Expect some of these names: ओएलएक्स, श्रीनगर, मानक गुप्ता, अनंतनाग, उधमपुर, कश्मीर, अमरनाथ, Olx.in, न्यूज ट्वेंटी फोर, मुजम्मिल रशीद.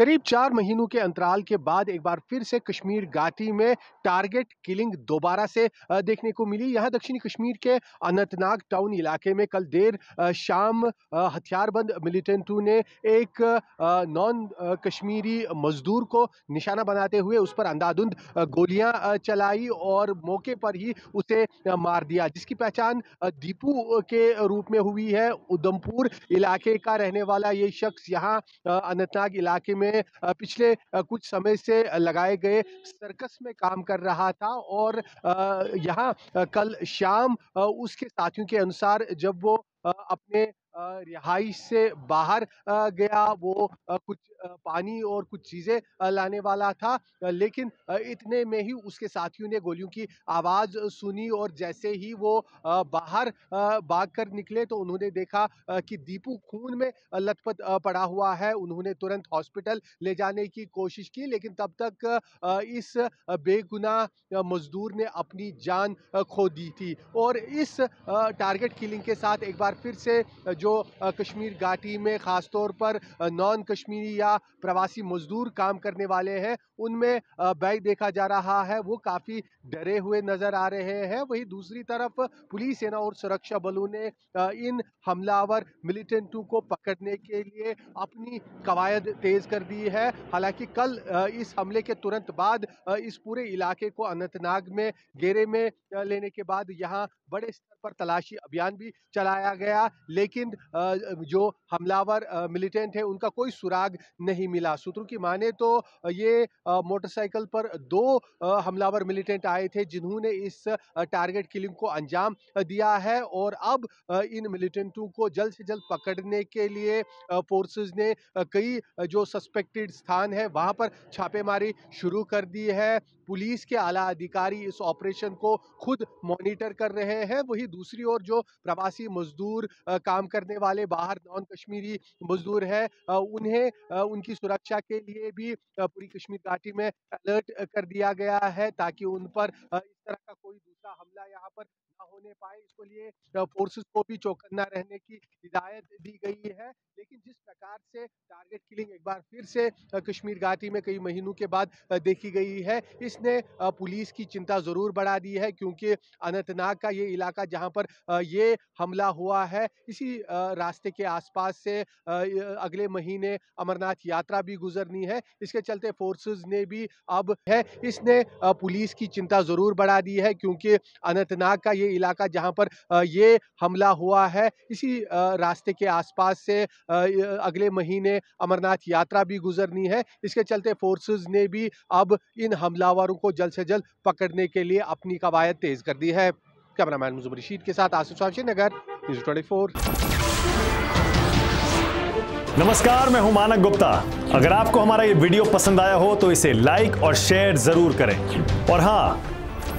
करीब 4 महीनों के अंतराल के बाद एक बार फिर से कश्मीर घाटी में टारगेट किलिंग दोबारा से देखने को मिली। यहाँ दक्षिणी कश्मीर के अनंतनाग टाउन इलाके में कल देर शाम हथियारबंद मिलिटेंटों ने एक नॉन कश्मीरी मजदूर को निशाना बनाते हुए उस पर अंधाधुंध गोलियां चलाई और मौके पर ही उसे मार दिया, जिसकी पहचान दीपू के रूप में हुई है। उधमपुर इलाके का रहने वाला ये शख्स यहाँ अनंतनाग इलाके में पिछले कुछ समय से लगाए गए सर्कस में काम कर रहा था और यहाँ कल शाम उसके साथियों के अनुसार जब वो अपने रिहाइश से बाहर गया, वो कुछ पानी और कुछ चीज़ें लाने वाला था, लेकिन इतने में ही उसके साथियों ने गोलियों की आवाज़ सुनी और जैसे ही वो बाहर भागकर निकले तो उन्होंने देखा कि दीपू खून में लथपथ पड़ा हुआ है। उन्होंने तुरंत हॉस्पिटल ले जाने की कोशिश की, लेकिन तब तक इस बेगुनाह मजदूर ने अपनी जान खो दी थी। और इस टारगेट किलिंग के साथ एक बार फिर से जो कश्मीर घाटी में ख़ासतौर पर नॉन कश्मीरी या प्रवासी मजदूर काम करने वाले हैं उनमें भय देखा जा रहा है, वो काफ़ी डरे हुए नज़र आ रहे हैं। वहीं दूसरी तरफ पुलिस, सेना और सुरक्षा बलों ने इन हमलावर मिलिटेंटों को पकड़ने के लिए अपनी कवायद तेज़ कर दी है। हालांकि कल इस हमले के तुरंत बाद इस पूरे इलाके को अनंतनाग में घेरे में लेने के बाद यहाँ बड़े स्तर पर तलाशी अभियान भी चलाया गया, लेकिन जो हमलावर मिलिटेंट है उनका कोई सुराग नहीं मिला। सूत्रों की माने तो ये मोटरसाइकिल पर 2 हमलावर मिलिटेंट आए थे जिन्होंने इस टारगेट किलिंग को अंजाम दिया है और अब इन मिलिटेंटों को जल्द से जल्द पकड़ने के लिए फोर्सेस ने कई जो सस्पेक्टेड स्थान है वहाँ पर छापेमारी शुरू कर दी है। पुलिस के आला अधिकारी इस ऑपरेशन को खुद मॉनिटर कर रहे हैं। वहीं दूसरी ओर जो प्रवासी मजदूर काम करने वाले बाहर नॉन कश्मीरी मजदूर है उन्हें उनकी सुरक्षा के लिए भी पूरी कश्मीर घाटी में अलर्ट कर दिया गया है ताकि उन पर इस तरह का कोई दूसरा हमला यहाँ पर ना होने पाए। इसके लिए फोर्सेस को भी चौकन्ना रहने की हिदायत दी गई है। लेकिन जिस प्रकार से टारगेट किलिंग एक बार फिर से कश्मीर घाटी में कई महीनों के बाद देखी गई है, इसने पुलिस की चिंता ज़रूर बढ़ा दी है क्योंकि अनंतनाग का ये इलाका जहाँ पर ये हमला हुआ है इसी रास्ते के आसपास से अगले महीने अमरनाथ यात्रा भी गुजरनी है। इसके चलते फोर्सेस ने भी अब है इसने पुलिस की चिंता ज़रूर बढ़ा दी है क्योंकि अनंतनाग का ये इलाका जहाँ पर ये हमला हुआ है इसी रास्ते के आसपास से अगले महीने अमरनाथ यात्रा भी गुजरनी है। इसके चलते फोर्सेस ने भी अब इन हमलावरों को जल्द से जल्द पकड़ने के लिए अपनी कवायद तेज कर दी है। कैमरामैन मुजम्मिल रशीद के साथ आसिफ साहब श्रीनगर, न्यूज 24। नमस्कार, मैं हूं मानक गुप्ता। अगर आपको हमारा ये वीडियो पसंद आया हो तो इसे लाइक और शेयर जरूर करें और हाँ,